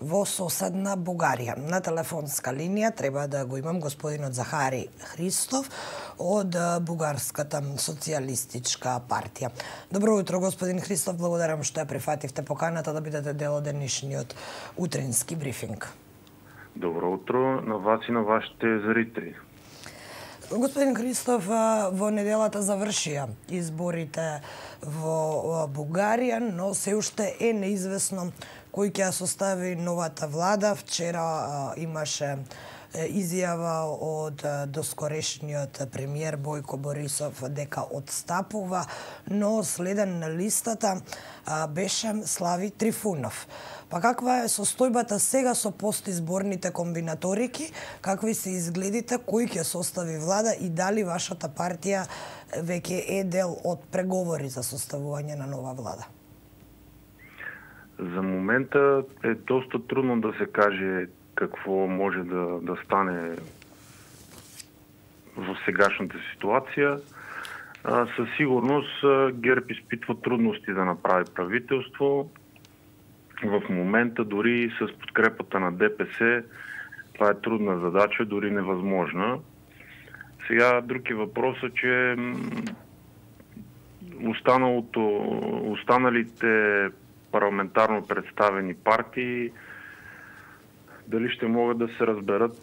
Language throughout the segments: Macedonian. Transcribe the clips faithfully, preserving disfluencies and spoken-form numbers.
Во соседна Бугарија. На телефонска линија треба да го имам господинот Захари Христов од Бугарската Социјалистичка партија. Добро утро, господин Христов, благодарам што ја прифативте поканата да бидете дел од денешниот утренски брифинг. Добро утро на вас и на вашите зрители. Господин Христов, во неделата завршија изборите во Бугарија, но се уште е неизвестно кој ќе ја состави новата влада. Вчера имаше изјава од доскорешниот премиер Бојко Борисов дека отстапува, но следен на листата беше Слави Трифонов. Па каква е состојбата сега со постизборните комбинаторики? Какви се изгледите? Кој ќе состави влада и дали вашата партија веќе е дел од преговори за составување на нова влада? За момента е доста трудно да се каже какво може да, да стане во сегашната ситуација. А, със сигурност ГЕРБ изпитва трудности да направи правителство. В момента дори с подкрепата на Д П С това е трудна задача, дори невъзможна. Сега други въпрос е, че останалото, останалите парламентарно представени партии дали ще могат да се разберат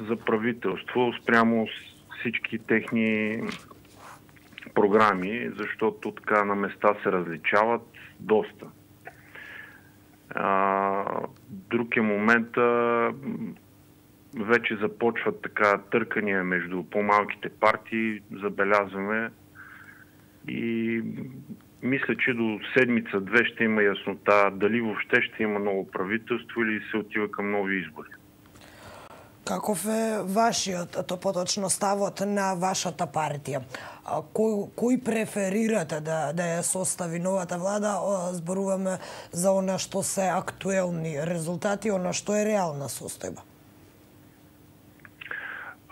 за правителство спрямо всички техни програми, защото така на места се различават доста. А, друг е момента, вече започват така търкания между по-малките партии, забелязваме, и мисля, че до седмица-две ще има яснота дали въобще ще има ново правителство или се отива към нови избори. Каков е вашиот, то поточно ставот на вашата партија? Кој, кој преферирате да, да ја состави новата влада? Зборуваме за она што се актуелни резултати, она што е реална состојба.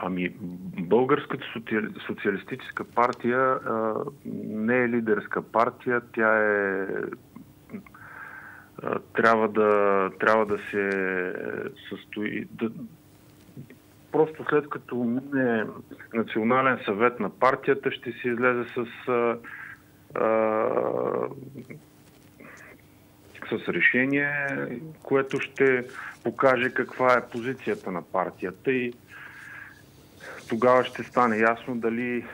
Ами, Българската социалистическа партија а, не е лидерска партија, тя е а, трябва да трябва да се състои да, просто след като мине национален съвет на партијата ще се излезе с а, а, с решение, което ще покаже каква е позицијата на партијата и тогава ще стане ясно дали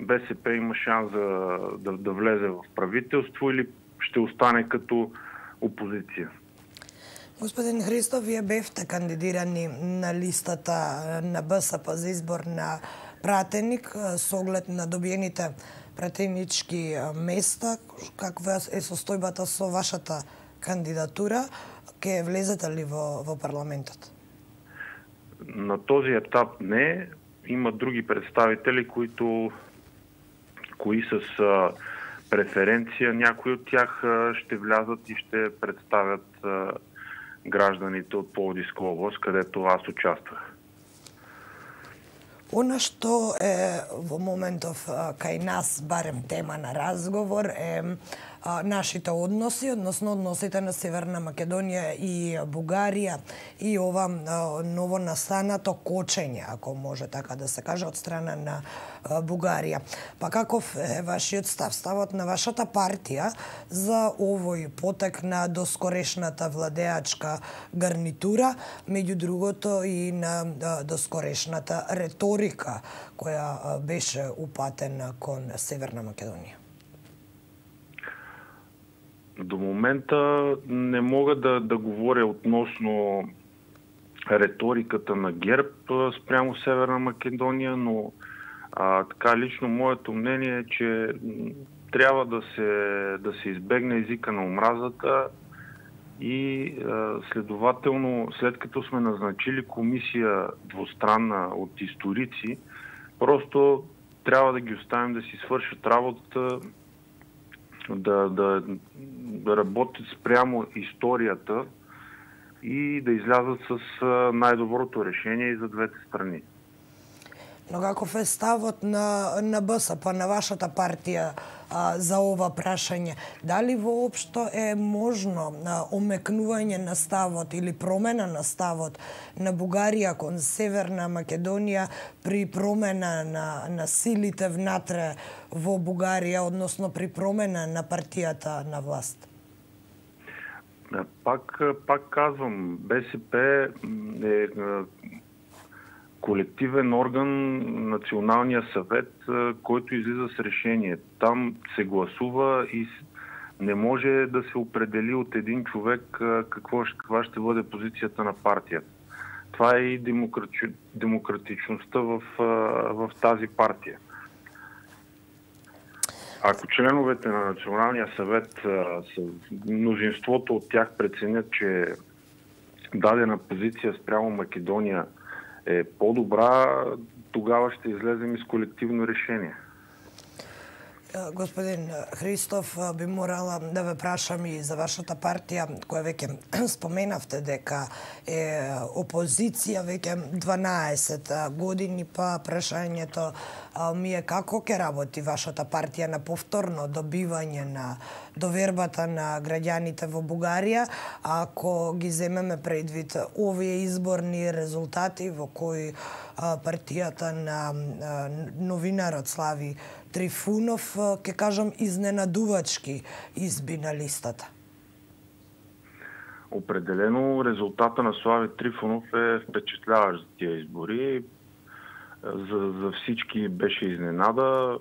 Б С П има шанс да, да, да влезе в правителство или ще остане като опозиция. Господин Христов, вие бевте кандидирани на листата на Б С П за избор на пратеник с оглед на добиените пратенички места. Каква е состојбата со вашата кандидатура? Ке влезете ли во, во парламентот? На този етап не. Има други представители, които кои с а, преференция, някои от тях а, ще влязат и ще представят а, гражданите от Пловдивска област, където аз участвах. Она што е во моментов кај нас барем тема на разговор е а, нашите односи, односно односите на Северна Македонија и Бугарија и ова а, ново настанато кочење, ако може така да се каже, од страна на а, Бугарија. Па каков е вашиот став, ставот на вашата партија за овој потек на доскорешната владеачка гарнитура, меѓу другото и на а, доскорешната реторика која беше упатена кон Северна Македонија? До момента не мога да, да говоря относно реториката на ГЕРБ спрямо Северна Македонија, но а, така лично моето мнение е, че трябва да се, да се избегне езика на омразата и следователно, след като сме назначили комисия двустранна от историци, просто трябва да ги оставим да си свършат работата, да, да, да работят спрямо историята и да излязат с най-доброто решение и за двете страни. Но каков е ставот на, на Б С П, на вашата партија а, за ова прашање? Дали воопшто е можно а, омекнување на ставот или промена на ставот на Бугарија кон Северна Македонија при промена на, на силите внатре во Бугарија, односно при промена на партијата на власт? Пак, пак казвам, Б С П е колективен орган, Националния съвет, който излиза с решение. Там се гласува и не може да се определи от един човек какво, каква ще бъде позицията на партията. Това е и демократи, демократичността в, в тази партия. Ако членовете на Националния съвет, мнозинството от тях преценят, че дадена позиция спрямо Македония е по-добра, тогава ще излезем из колективно решение. Господин Христов, би морала да ве прашам и за вашата партија, која веќе споменавте дека е опозиција веќе дванаесет години, па прашањето ми е како ќе работи вашата партија на повторно добивање на довербата на граѓаните во Бугарија, ако ги земеме предвид овие изборни резултати во кои партијата на новинарот Слави Трифонов, ке кажам, изненадувачки изби на листата? Определено резултата на Слави Трифонов е впечатляващ за тие избори. За, за всички беше изненада.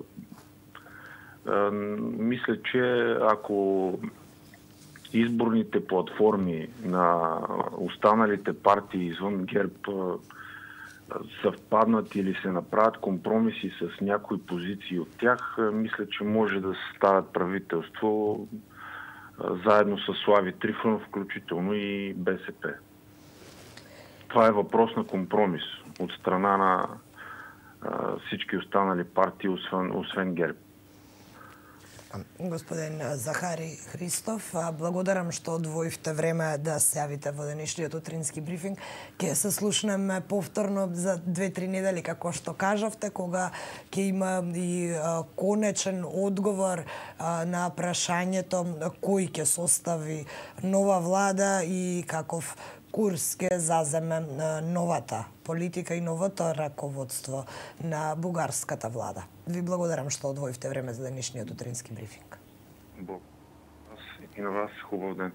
Мисля, че ако изборните платформи на останалите партии извън ГЕРБ съвпаднат или се направят компромиси с някои позиции от тях, мисля, че може да съставят правителство заедно с Слави Трифонов, включително и Б С П. Това е въпрос на компромис от страна на всички останали партии, освен, освен ГЕРБ. Господин Захари Христов, благодарам што одвоивте време да се јавите во денешниот утрински брифинг. Ќе се слушнеме повторно за две-три недели, како што кажавте, кога ќе има и конечен одговор на прашањето кој ќе состави нова влада и каков курс ќе заземе новата политика и новото раководство на бугарската влада. Ви благодарам што одвоивте време за денешниот утрински брифинг. Благодарам и на вас, хубав ден.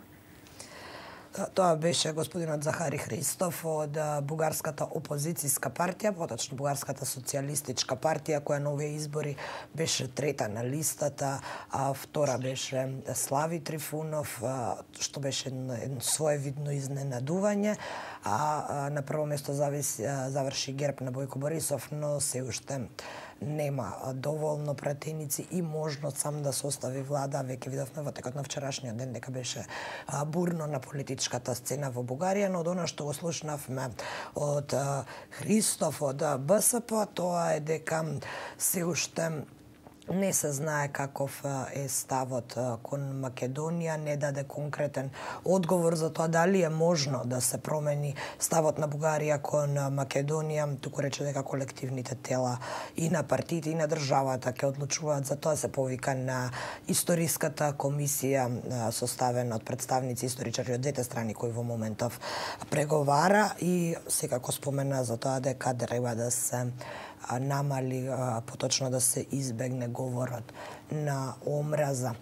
Тоа беше господинот Захари Христов од Бугарската опозицијска партија, поточно Бугарската социјалистичка партија, која на овие избори беше трета на листата, а втора беше Слави Трифонов, што беше едно своевидно изненадување, а на прво место заврши ГЕРБ на Бојко Борисов, но се уште нема доволно пратеници и можност сам да состави влада. Веќе видовме во текот на вчерашниот ден дека беше бурно на политичката сцена во Бугарија, но од она што го слушнавме од Христов од Б С П, тоа е дека се уште не се знае каков е ставот кон Македонија, не даде конкретен одговор за тоа дали е можно да се промени ставот на Бугарија кон Македонија. Туку рече дека колективните тела и на партиите и на државата ќе одлучуваат, за тоа се повика на историската комисија составена од представници историчари од двете страни кои во моментов преговара и секако спомена за тоа дека треба да се намали, поточно да се избегне говорот на омраза.